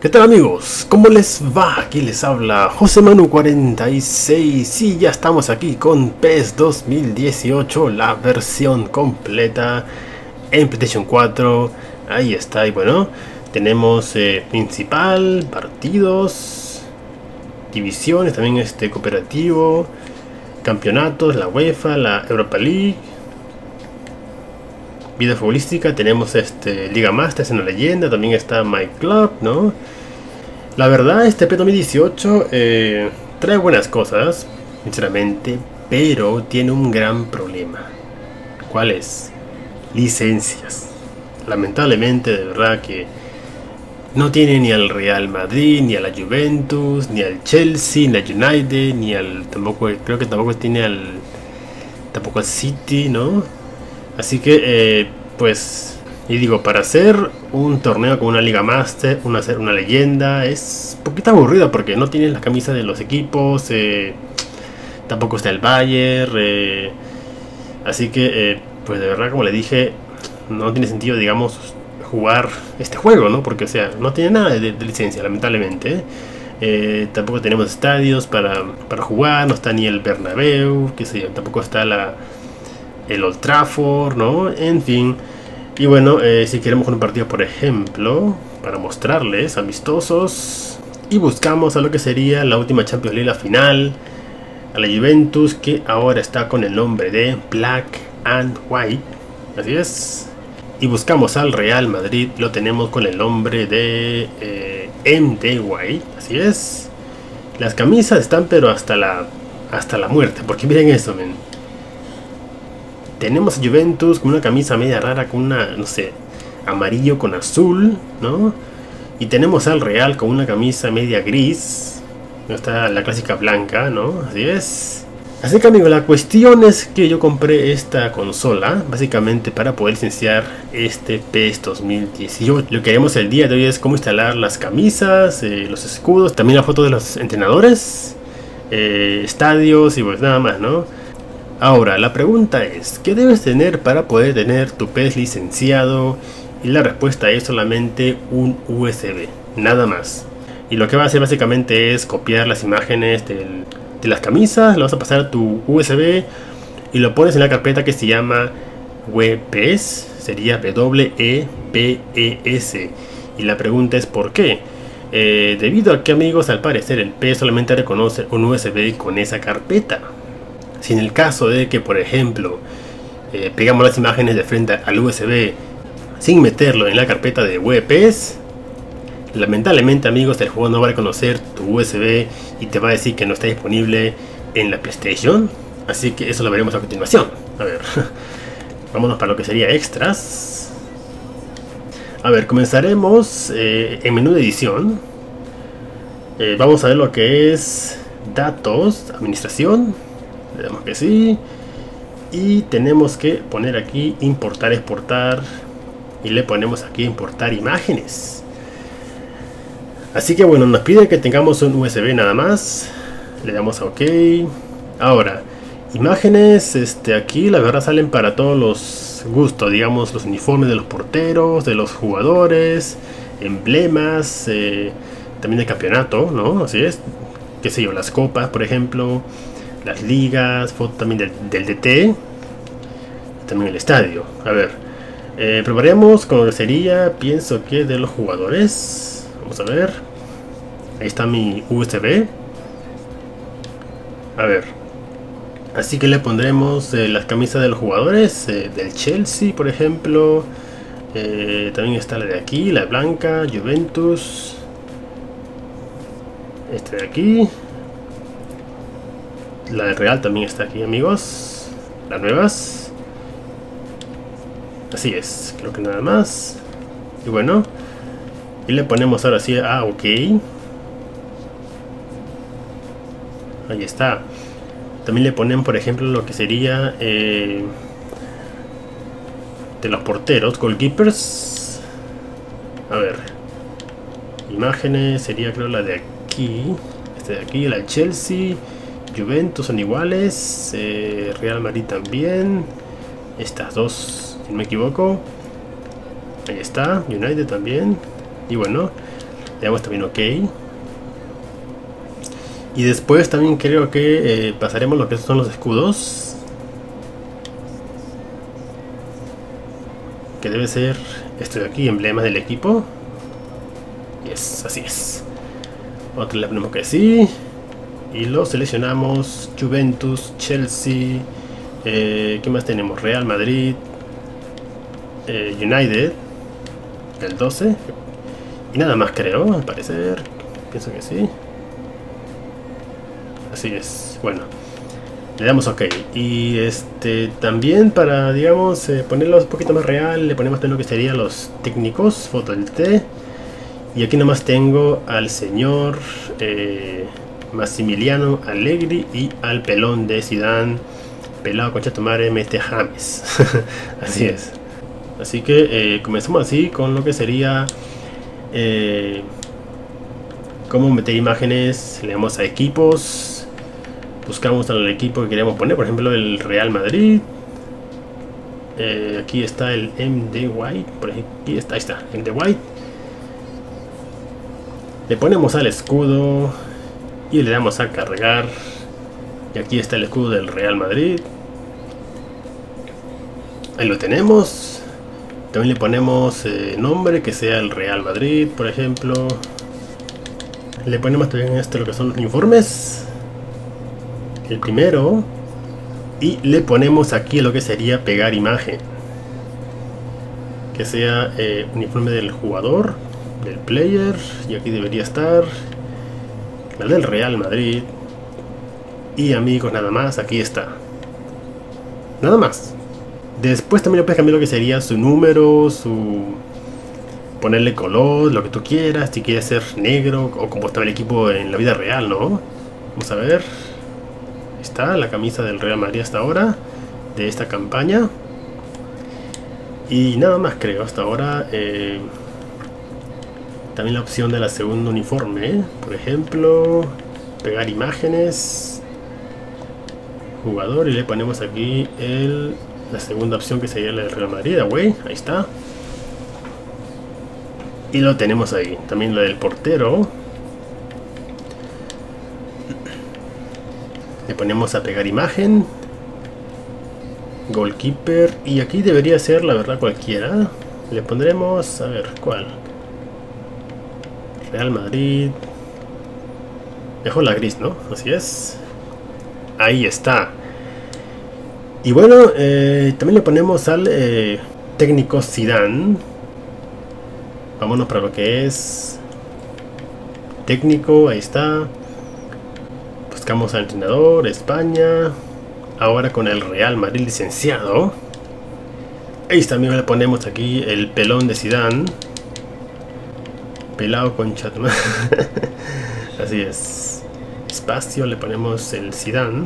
¿Qué tal amigos? ¿Cómo les va? Aquí les habla José Manu46 y ya estamos aquí con PES 2018, la versión completa en PlayStation 4. Ahí está, y bueno, tenemos principal, partidos, divisiones, también cooperativo, campeonatos, la UEFA, la Europa League, vida futbolística, tenemos Liga Master, es una leyenda, también está My Club, ¿no? La verdad, este PES 2018 trae buenas cosas, sinceramente, pero tiene un gran problema. ¿Cuál es? Licencias. Lamentablemente, de verdad que no tiene ni al Real Madrid, ni a la Juventus, ni al Chelsea, ni al United, ni al... creo que tampoco tiene al... tampoco al City, ¿no? Así que, pues, y digo, para hacer un torneo con una Liga Master, hacer una leyenda, es un poquito aburrida porque no tienes las camisas de los equipos, tampoco está el Bayern, así que, pues de verdad, como le dije, no tiene sentido, digamos, jugar este juego, ¿no? Porque, o sea, no tiene nada de licencia, lamentablemente, tampoco tenemos estadios para jugar, no está ni el Bernabéu, qué sé yo, tampoco está el Old Trafford, ¿no? En fin. Y bueno, si queremos un partido, por ejemplo, para mostrarles amistosos, y buscamos a lo que sería la última Champions League, la final, a la Juventus, que ahora está con el nombre de Black and White, así es. Y buscamos al Real Madrid, lo tenemos con el nombre de MD White, así es. Las camisas están pero hasta la muerte, porque miren eso, men. Tenemos a Juventus con una camisa media rara, con una, no sé, amarillo con azul, ¿no? Y tenemos al Real con una camisa media gris, no está la clásica blanca, ¿no? Así es. Así que amigos, la cuestión es que yo compré esta consola, básicamente para poder licenciar este PES 2018. Lo que haremos el día de hoy es cómo instalar las camisas, los escudos, también la foto de los entrenadores, estadios y pues nada más, ¿no? Ahora, la pregunta es, ¿qué debes tener para poder tener tu PES licenciado? Y la respuesta es solamente un USB, nada más. Y lo que vas a hacer básicamente es copiar las imágenes de las camisas, lo vas a pasar a tu USB y lo pones en la carpeta que se llama WPES, sería WEPES. Y la pregunta es ¿por qué? Debido a que amigos, al parecer el PES solamente reconoce un USB con esa carpeta. Si en el caso de que, por ejemplo, pegamos las imágenes de frente al USB sin meterlo en la carpeta de WPES, lamentablemente amigos, el juego no va a reconocer tu USB y te va a decir que no está disponible en la PlayStation. Así que eso lo veremos a continuación. A ver, vámonos para lo que sería extras. A ver, comenzaremos en menú de edición. Vamos a ver lo que es datos, administración. Le damos que sí. Y tenemos que poner aquí importar, exportar. Y le ponemos aquí importar imágenes. Así que bueno, nos pide que tengamos un USB nada más. Le damos a OK. Ahora, imágenes. Aquí la verdad salen para todos los gustos. Digamos, los uniformes de los porteros, de los jugadores, emblemas, también de campeonato, ¿no? Así es. Qué sé yo, las copas, por ejemplo. Las ligas, foto también del DT, también el estadio. A ver, probaremos con lo que sería, pienso que de los jugadores. Vamos a ver. Ahí está mi USB. A ver. Así que le pondremos las camisas de los jugadores, del Chelsea, por ejemplo. También está la de aquí, la blanca, Juventus. Esta de aquí. La del Real también está aquí, amigos. Las nuevas. Así es, creo que nada más. Y bueno. Y le ponemos ahora sí a OK. Ahí está. También le ponen, por ejemplo, lo que sería de los porteros, goalkeepers. A ver. Imágenes, sería creo la de aquí. Esta de aquí, la de Chelsea. Juventus son iguales, Real Madrid también, estas dos, si no me equivoco, ahí está, United también, y bueno, Digamos también ok. Y después también creo que pasaremos lo que son los escudos, que debe ser esto de aquí, emblemas del equipo. Yes, así es. Otra le ponemos que sí. Y lo seleccionamos. Juventus, Chelsea, ¿qué más tenemos? Real Madrid, United, el 12. Y nada más creo, al parecer. Pienso que sí. Así es, bueno. Le damos ok. Y también para, digamos, ponerlo un poquito más real, le ponemos lo que serían los técnicos, foto del T. Y aquí nomás tengo al señor Massimiliano Allegri y al pelón de Zidane. Pelado concha tu madre, mete James. Así es. Así que comenzamos así con lo que sería cómo meter imágenes. Le damos a equipos. Buscamos al equipo que queríamos poner, por ejemplo el Real Madrid. Aquí está el MD White. Por aquí está, ahí está, MD White. Le ponemos al escudo y le damos a cargar. Y aquí está el escudo del Real Madrid. Ahí lo tenemos. También le ponemos nombre, que sea el Real Madrid, por ejemplo. Le ponemos también lo que son los uniformes. El primero. Y le ponemos aquí lo que sería pegar imagen. Que sea uniforme del jugador, del player. Y aquí debería estar la del Real Madrid. Y amigos, nada más, aquí está. Nada más. Después también le puedes cambiar lo que sería su número, ponerle color, lo que tú quieras. Si quieres ser negro o como estaba el equipo en la vida real, ¿no? Vamos a ver. Ahí está la camisa del Real Madrid hasta ahora, de esta campaña. Y nada más creo hasta ahora. También la opción de la segunda uniforme, ¿eh? Por ejemplo, pegar imágenes, jugador, y le ponemos aquí la segunda opción, que sería la del Real Madrid, away, ahí está. Y lo tenemos ahí, también la del portero. Le ponemos a pegar imagen, goalkeeper, y aquí debería ser la verdad cualquiera. Le pondremos, a ver, ¿cuál? Real Madrid. Dejó la gris, ¿no? Así es. Ahí está. Y bueno, también le ponemos al técnico Zidane. Vámonos para lo que es técnico, ahí está. Buscamos al entrenador, España. Ahora con el Real Madrid licenciado. Ahí está, amigo, le ponemos aquí el pelón de Zidane. Pelado con Chatman. Así es. Espacio, le ponemos el Zidane.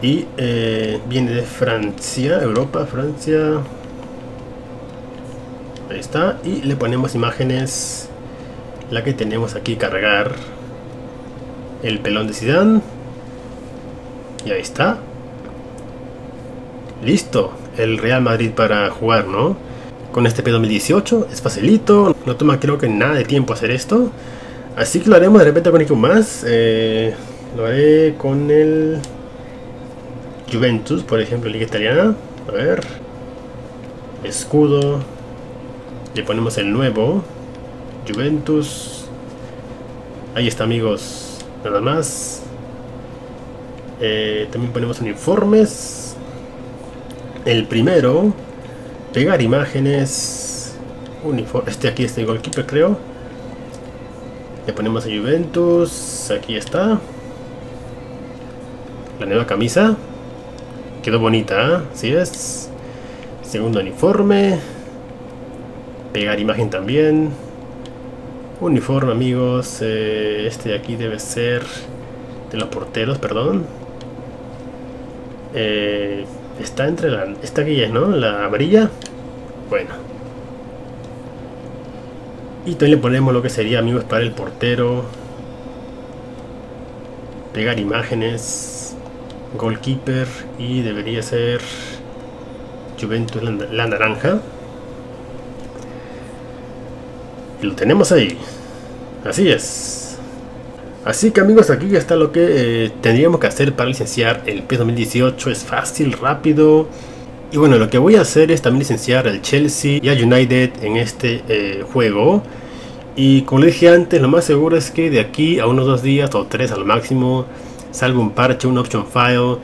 Y viene de Francia, Europa, Francia. Ahí está. Y le ponemos imágenes, la que tenemos aquí, cargar. El pelón de Zidane. Y ahí está. Listo. El Real Madrid para jugar, ¿no? Con este PES 2018, es facilito, no toma creo que nada de tiempo hacer esto. Así que lo haremos de repente con algo más. Lo haré con el Juventus, por ejemplo, Liga Italiana. A ver. Escudo. Le ponemos el nuevo. Juventus. Ahí está, amigos. Nada más. También ponemos uniformes. El primero. Pegar imágenes, uniforme, aquí está el goalkeeper creo. Le ponemos a Juventus, aquí está. La nueva camisa. Quedó bonita, ¿eh? Así es. Segundo uniforme. Pegar imagen también. Uniforme, amigos. Este de aquí debe ser de los porteros, perdón. Está entre la... esta que ya es, ¿no? La amarilla. Bueno. Y también le ponemos lo que sería, amigos, para el portero. Pegar imágenes. Goalkeeper. Y debería ser Juventus, la naranja. Y lo tenemos ahí. Así es. Así que amigos, aquí ya está lo que tendríamos que hacer para licenciar el PES 2018. Es fácil, rápido. Y bueno, lo que voy a hacer es también licenciar al Chelsea y al United en este juego. Y como les dije antes, lo más seguro es que de aquí a unos 2 días o 3 al máximo salga un parche, un option file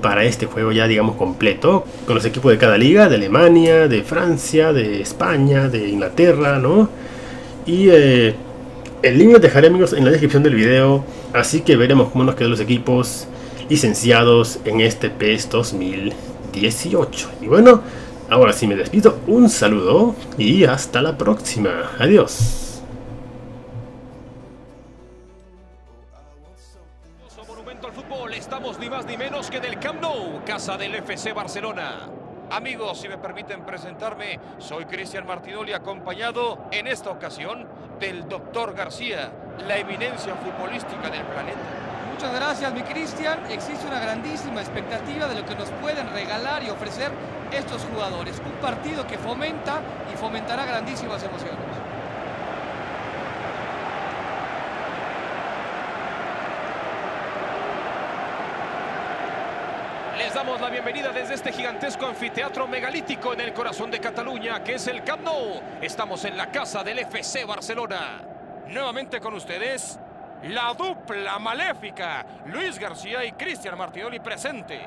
para este juego ya, digamos, completo, con los equipos de cada liga, de Alemania, de Francia, de España, de Inglaterra, ¿no? Y el link lo dejaré, amigos, en la descripción del video, así que veremos cómo nos quedan los equipos licenciados en este PES 2018. Y bueno, ahora sí me despido, un saludo y hasta la próxima. Adiós. Estamos ni más ni menos que del Camp Nou, casa del FC Barcelona. Amigos, si me permiten presentarme, soy Cristian Martinoli, acompañado en esta ocasión del doctor García, la eminencia futbolística del planeta. Muchas gracias, mi Cristian. Existe una grandísima expectativa de lo que nos pueden regalar y ofrecer estos jugadores. Un partido que fomenta y fomentará grandísimas emociones. Les damos la bienvenida desde este gigantesco anfiteatro megalítico en el corazón de Cataluña, que es el Camp Nou. Estamos en la casa del FC Barcelona. Nuevamente con ustedes, la dupla maléfica, Luis García y Cristian Martinoli presentes.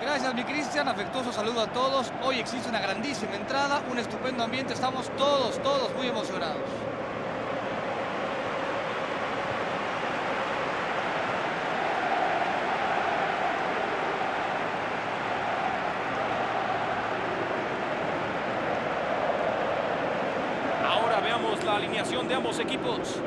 Gracias, mi Cristian. Afectuoso saludo a todos. Hoy existe una grandísima entrada, un estupendo ambiente. Estamos todos muy emocionados. Veamos la alineación de ambos equipos.